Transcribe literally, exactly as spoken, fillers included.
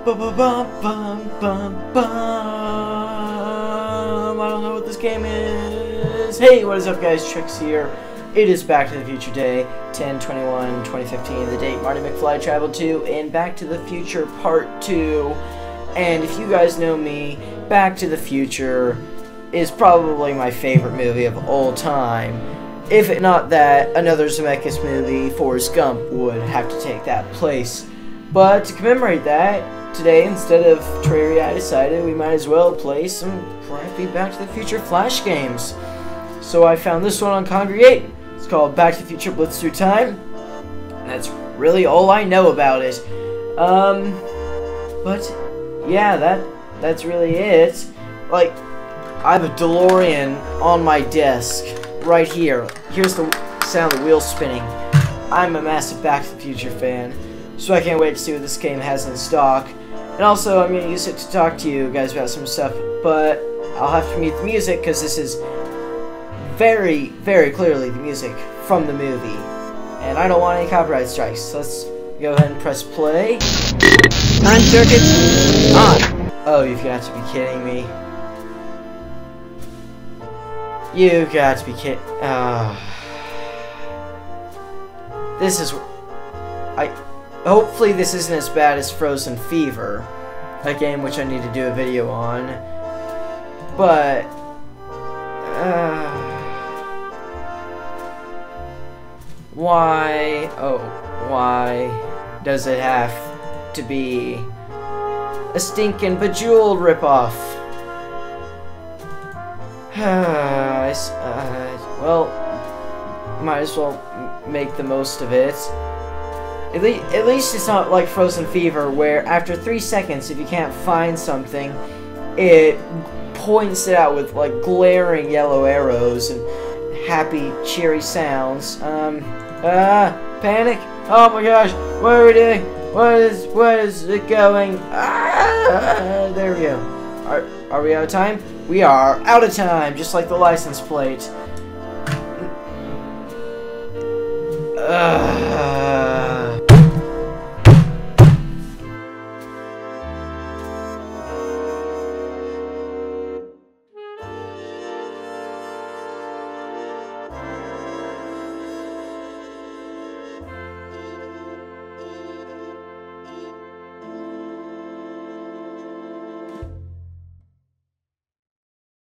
I don't know what this game is. Hey, what is up, guys? Trix here. It is Back to the Future Day, ten twenty-one twenty fifteen, the date Marty McFly traveled to, and Back to the Future Part two. And if you guys know me, Back to the Future is probably my favorite movie of all time. If it not that, another Zemeckis movie, Forrest Gump, would have to take that place. But to commemorate that, today, instead of Terraria, I decided we might as well play some crappy Back to the Future Flash games. So I found this one on Congregate. It's called Back to the Future Blitz Through Time. And that's really all I know about it. Um, but yeah, that that's really it. Like, I have a DeLorean on my desk right here. Here's the sound of the wheels spinning. I'm a massive Back to the Future fan. So I can't wait to see what this game has in stock. And also, I'm going to use it to talk to you guys about some stuff, but I'll have to mute the music because this is very, very clearly the music from the movie. And I don't want any copyright strikes, so let's go ahead and press play. Time circuits on! Oh, you've got to be kidding me. You've got to be kidding. Oh. This is... I... Hopefully this isn't as bad as Frozen Fever, a game which I need to do a video on, but, uh, why, oh, why does it have to be a stinking Bejeweled ripoff? Uh, uh, well, might as well make the most of it. At, le at least it's not like Frozen Fever, where after three seconds, if you can't find something, it points it out with, like, glaring yellow arrows and happy, cheery sounds. Um, ah, uh, panic! Oh my gosh, what are we doing? What is, what is it going? Ah, there we go. Are, are we out of time? We are out of time, just like the license plate.